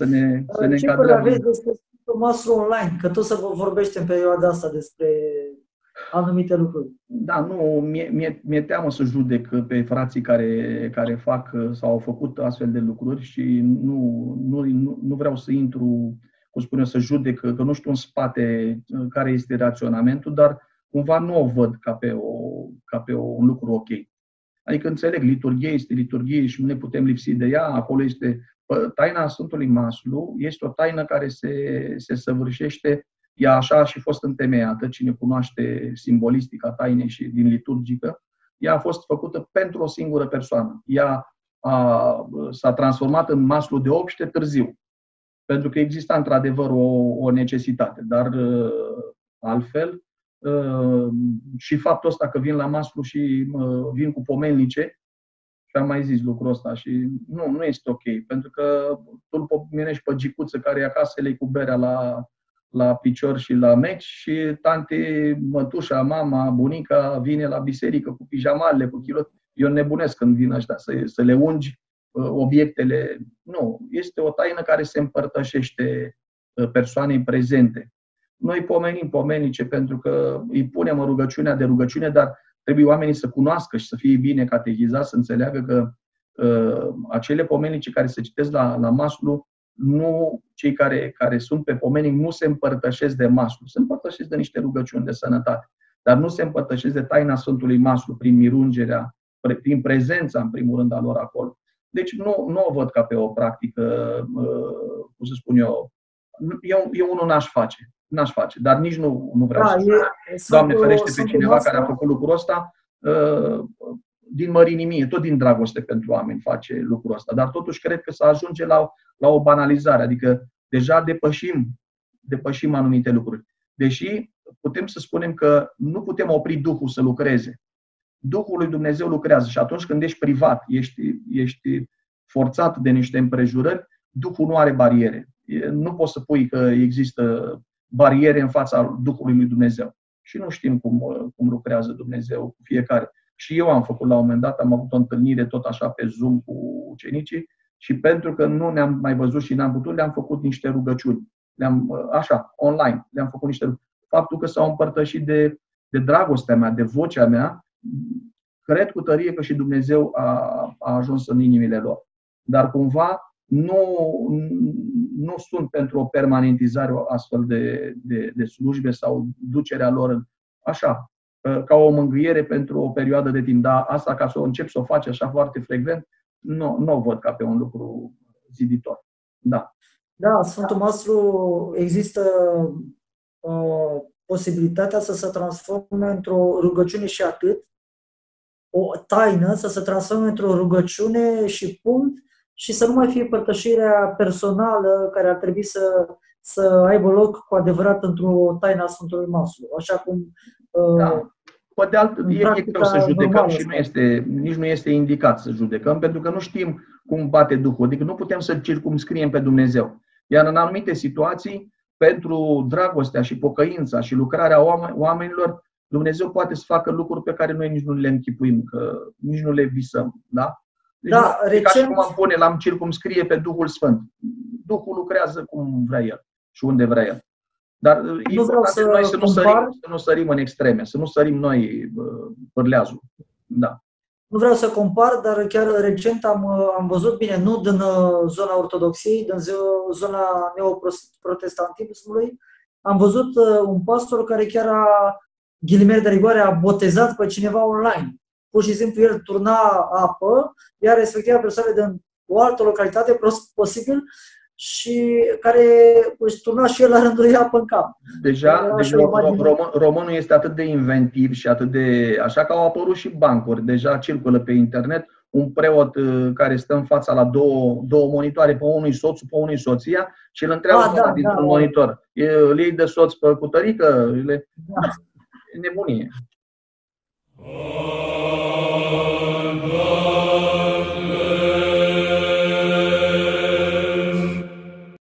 să ne încadrăm. Ce aveți despre Sfântul Maslu online? Că tot să vă vorbește în perioada asta despre anumite lucruri. Da, nu, mi-e teamă să judec pe frații care fac sau au făcut astfel de lucruri și nu vreau să intru, cum spun eu, să judec, că nu știu în spate care este raționamentul, dar cumva nu o văd ca pe un lucru ok. Adică înțeleg, liturghia este liturghie și nu ne putem lipsi de ea, acolo este taina Sfântului Maslu, este o taină care se săvârșește, ea așa și fost întemeiată, cine cunoaște simbolistica tainei și din liturgică, ea a fost făcută pentru o singură persoană. Ea s-a transformat în Maslu de obște târziu, pentru că exista într-adevăr o necesitate, dar altfel, și faptul ăsta că vin la Maslu și vin cu pomelnice, și am mai zis lucrul ăsta, și nu este ok, pentru că tu îl pomenești pe Gicuță care e acasă, lei cu berea la picior și la meci și tante, mătușa, mama, bunica vine la biserică cu pijamalele, cu chiloți. Eu nebunesc când vin ăștia să le ungi obiectele. Nu, este o taină care se împărtășește persoanei prezente. Noi pomenim pomenice pentru că îi punem în rugăciunea de rugăciune, dar trebuie oamenii să cunoască și să fie bine catechizați, să înțeleagă că acele pomenice care se citesc la Maslu, nu cei care sunt pe pomenic nu se împărtășesc de Maslu, se împărtășesc de niște rugăciuni de sănătate, dar nu se împărtășesc de taina Sfântului Maslu prin mirungerea, prin prezența, în primul rând, a lor acolo. Deci nu o văd ca pe o practică, cum să spun eu, unul n-aș face. N-aș face, dar nici nu vreau să Doamne ferește pe cineva care a făcut lucrul ăsta, din mărinimie, tot din dragoste pentru oameni face lucrul ăsta. Dar totuși cred că se ajunge la o banalizare, adică deja depășim anumite lucruri. Deși putem să spunem că nu putem opri Duhul să lucreze. Duhul lui Dumnezeu lucrează și atunci când ești privat, ești forțat de niște împrejurări, Duhul nu are bariere. Nu poți să pui că există bariere în fața Duhului lui Dumnezeu. Și nu știm cum lucrează Dumnezeu cu fiecare. Și eu am făcut la un moment dat, am avut o întâlnire tot așa pe Zoom cu ucenicii și pentru că nu ne-am mai văzut și n-am putut, le-am făcut niște rugăciuni. Online, le-am făcut niște rugăciuni. Faptul că s-au împărtășit de dragostea mea, de vocea mea, cred cu tărie că și Dumnezeu a ajuns în inimile lor. Dar cumva nu sunt pentru o permanentizare astfel de slujbe sau ducerea lor așa, ca o mângâiere pentru o perioadă de timp. Dar asta, ca să o încep să o faci așa foarte frecvent, nu o văd ca pe un lucru ziditor. Da, da, Sfântul Maslu există posibilitatea să se transforme într-o rugăciune și atât, o taină să se transforme într-o rugăciune și punct, și să nu mai fie părtășirea personală care ar trebui să aibă loc cu adevărat într-o taină a Sfântului Maslu. Așa cum... Da. Pe de alt, e greu să judecăm și nici nu este indicat să judecăm, pentru că nu știm cum bate Duhul. Adică nu putem să circumscriem pe Dumnezeu. Iar în anumite situații, pentru dragostea și pocăința și lucrarea oamenilor, Dumnezeu poate să facă lucruri pe care noi nici nu le închipuim, că nici nu le visăm. Da? Deci da, ca și cum l-am circumscrie pe Duhul Sfânt. Duhul lucrează cum vrea El și unde vrea El. Dar noi să nu sărim în extreme, să nu sărim noi pârleazul. Da. Nu vreau să compar, dar chiar recent am văzut, bine, nu din zona ortodoxiei, din zona neoprotestantismului, am văzut un pastor care chiar ghilimele de rigoare, a botezat pe cineva online. Pur și simplu el turna apă, iar respectiva persoană din o altă localitate, posibil, și care își turna și el la rândul ei apă în cap. Deja românul este atât de inventiv și atât de... Așa că au apărut și bancuri. Deja circulă pe internet un preot care stă în fața la două monitoare, pe unul soțul, pe unul soția, și îl întreabă dintr-un monitor. Îl iei de soț pe cutărică? Da. E nebunie. Oh